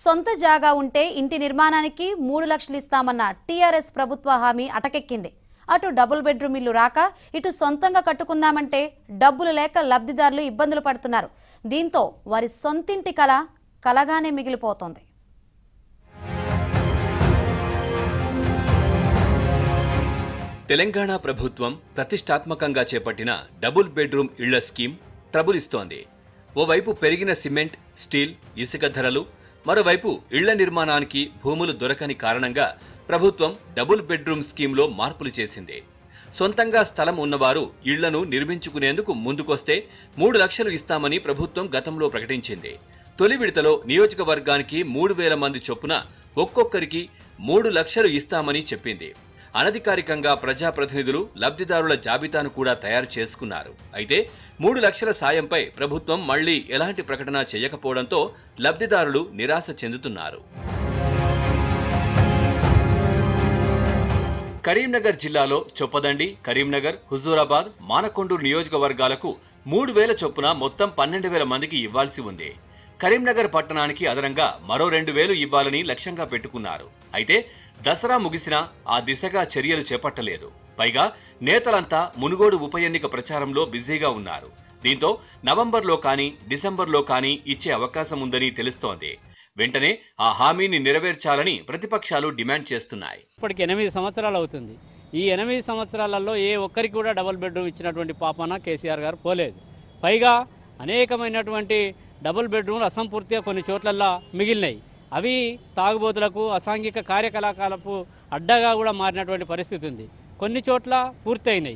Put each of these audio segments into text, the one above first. సొంత జాగా ఉంటే ఇంటి నిర్మాణానికి 3 లక్షలు ఇస్తామన్న టిఆర్ఎస్ ప్రభుత్వ హామీ అటకెక్కింది. అటు డబుల్ బెడ్ రూమ్ ఇల్లు రాక ఇటు సొంతంగా కట్టుకుందామంటే డబ్బులు లేక లబ్ధిదారులు ఇబ్బందులు పడుతున్నారు. దీంతో వారి సొంతింటి కల కలగానే మిగిలిపోతోంది. తెలంగాణ ప్రభుత్వం ప్రతిష్టాత్మకంగా చేపట్టిన డబుల్ బెడ్ రూమ్ ఇళ్ల స్కీమ్ ట్రబుల్ ఇస్తోంది. ఓ వైపు పెరిగిన సిమెంట్, స్టీల్, ఇసుక ధరలు, మరోవైపు ఇళ్ల నిర్మాణానికి భూములు దొరకని కారణంగా ప్రభుత్వం డబుల్ బెడ్రూమ్ స్కీమ్లో మార్పులు చేసింది. సొంతంగా స్థలం ఉన్నవారు ఇళ్లను నిర్మించుకునేందుకు ముందుకొస్తే 3 లక్షలు ఇస్తామని ప్రభుత్వం గతంలో ప్రకటించింది. తొలి విడతలో నియోజకవర్గానికి 3,000 మంది చొప్పున ఒక్కొక్కరికి 3 లక్షలు ఇస్తామని చెప్పింది. అనధికారికంగా ప్రజాప్రతినిధులు లబ్ధిదారుల జాబితాను కూడా తయారు చేసుకున్నారు. అయితే 3 లక్షల సాయంపై ప్రభుత్వం మళ్లీ ఎలాంటి ప్రకటన చేయకపోవడంతో లబ్ధిదారులు నిరాశ చెందుతున్నారు. కరీంనగర్ జిల్లాలో చొప్పదండి, కరీంనగర్, హుజూరాబాద్, మానకొండూరు నియోజకవర్గాలకు 3,000 చొప్పున మొత్తం 12,000 మందికి ఇవ్వాల్సి ఉంది. కరీంనగర్ పట్టణానికి అదనంగా మరో 2,000 ఇవ్వాలని లక్ష్యంగా పెట్టుకున్నారు. అయితే దసరా ముగిసినా ఆ దిశగా చర్యలు చేపట్టలేదు. పైగా నేతలంతా మునుగోడు ఉప ఎన్నిక ప్రచారంలో బిజీగా ఉన్నారు. దీంతో నవంబర్లో కానీ డిసెంబర్లో కానీ ఇచ్చే అవకాశం ఉందని తెలుస్తోంది. వెంటనే ఆ హామీని నెరవేర్చాలని ప్రతిపక్షాలు డిమాండ్ చేస్తున్నాయి. ఇప్పటికి 8 సంవత్సరాలు అవుతుంది. ఈ 8 సంవత్సరాలలో ఏ ఒక్కరికి కూడా డబుల్ బెడ్రూమ్ ఇచ్చినటువంటి పాపాన కేసీఆర్ గారు పోలేదు. పైగా అనేకమైనటువంటి డబుల్ బెడ్రూమ్లు అసంపూర్తిగా కొన్ని చోట్లల్లా మిగిలినాయి. అవి తాగుబోతులకు, అసాంఘిక కార్యకలాపాలకు అడ్డగా కూడా మారినటువంటి పరిస్థితి ఉంది. కొన్ని చోట్ల పూర్తయిన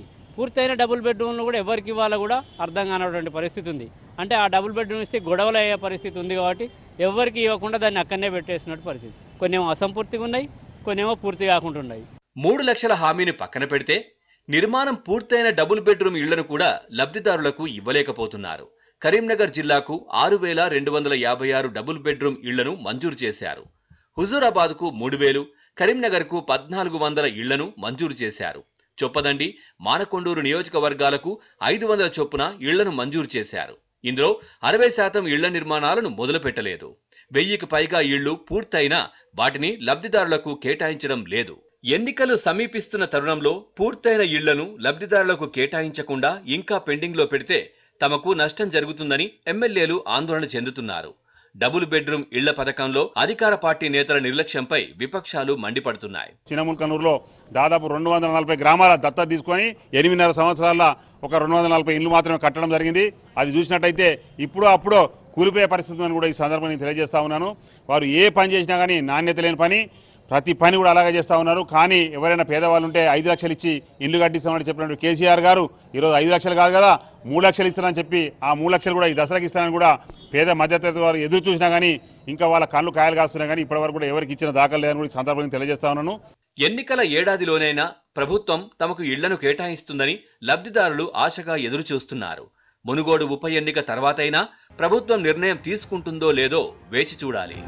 డబుల్ బెడ్రూమ్లు కూడా ఎవరికి ఇవ్వాలో కూడా అర్థం కానటువంటి పరిస్థితి ఉంది. అంటే ఆ డబుల్ బెడ్రూమ్ ఇస్తే గొడవలు అయ్యే పరిస్థితి ఉంది. కాబట్టి ఎవరికి ఇవ్వకుండా దాన్ని అక్కడనే పెట్టేసినట్టు పరిస్థితి. కొన్నేమో అసంపూర్తిగా ఉన్నాయి, కొన్నేమో పూర్తి కాకుండా ఉన్నాయి. 3 లక్షల హామీని పక్కన పెడితే నిర్మాణం పూర్తయిన డబుల్ బెడ్రూమ్ ఇళ్లను కూడా లబ్ధిదారులకు ఇవ్వలేకపోతున్నారు. కరీంనగర్ జిల్లాకు 6,256 డబుల్ బెడ్రూమ్ ఇళ్లను మంజూరు చేశారు. హుజూరాబాద్కు 3,000, కరీంనగర్కు 1,400 ఇళ్లను మంజూరు చేశారు. చొప్పదండి, మానకొండూరు నియోజకవర్గాలకు 500 చొప్పున ఇళ్లను మంజూరు చేశారు. ఇందులో 60% ఇళ్ల నిర్మాణాలను మొదలుపెట్టలేదు. 1000కి పైగా ఇళ్లు పూర్తయినా వాటిని లబ్ధిదారులకు కేటాయించడం లేదు. ఎన్నికలు సమీపిస్తున్న తరుణంలో పూర్తయిన ఇళ్లను లబ్ధిదారులకు కేటాయించకుండా ఇంకా పెండింగ్లో పెడితే తమకు నష్టం జరుగుతుందని ఎమ్మెల్యేలు ఆందోళన చెందుతున్నారు. డబుల్ బెడ్రూమ్ ఇళ్ల పథకంలో అధికార పార్టీ నేతల నిర్లక్ష్యంపై విపక్షాలు మండిపడుతున్నాయి. చినముల్కనూరులో దాదాపు 240 గ్రామాల దత్తత తీసుకొని 8.5 సంవత్సరాల ఒక 240 ఇళ్లు మాత్రమే కట్టడం జరిగింది. అది చూసినట్టయితే ఇప్పుడు అప్పుడు కూలిపోయే పరిస్థితి ఉందని కూడా ఈ సందర్భాన్ని తెలియజేస్తా ఉన్నాను. వారు ఏ పని చేసినా కానీ నాణ్యత లేని పని, ప్రతి పని కూడా అలాగే చేస్తూ ఉన్నారు. కానీ ఎవరైనా పేదవాళ్ళు ఉంటే 5 లక్షలు ఇచ్చి ఇల్లు కట్టిస్తామని చెప్పినట్టు కేసీఆర్ గారు ఈరోజు 5 లక్షలు కాదు కదా 3 లక్షలు ఇస్తానని చెప్పి ఆ 3 లక్షలు కూడా ఈ దసరాకి ఇస్తానని కూడా పేద మధ్యతరగతి వారు ఎదురు చూసినా కానీ ఇంకా వాళ్ళ కళ్ళు కాయలు కాస్తున్నా కానీ ఇప్పటివరకు కూడా ఎవరికి ఇచ్చిన దాఖలు లేదని కూడా సందర్భంగా తెలియజేస్తా ఉన్నాను. ఎన్నికల ఏడాదిలోనైనా ప్రభుత్వం తమకు ఇళ్లను కేటాయిస్తుందని లబ్ధిదారులు ఆశగా ఎదురు చూస్తున్నారు. మునుగోడు ఉప ఎన్నిక తర్వాతైనా ప్రభుత్వం నిర్ణయం తీసుకుంటుందో లేదో వేచి చూడాలి.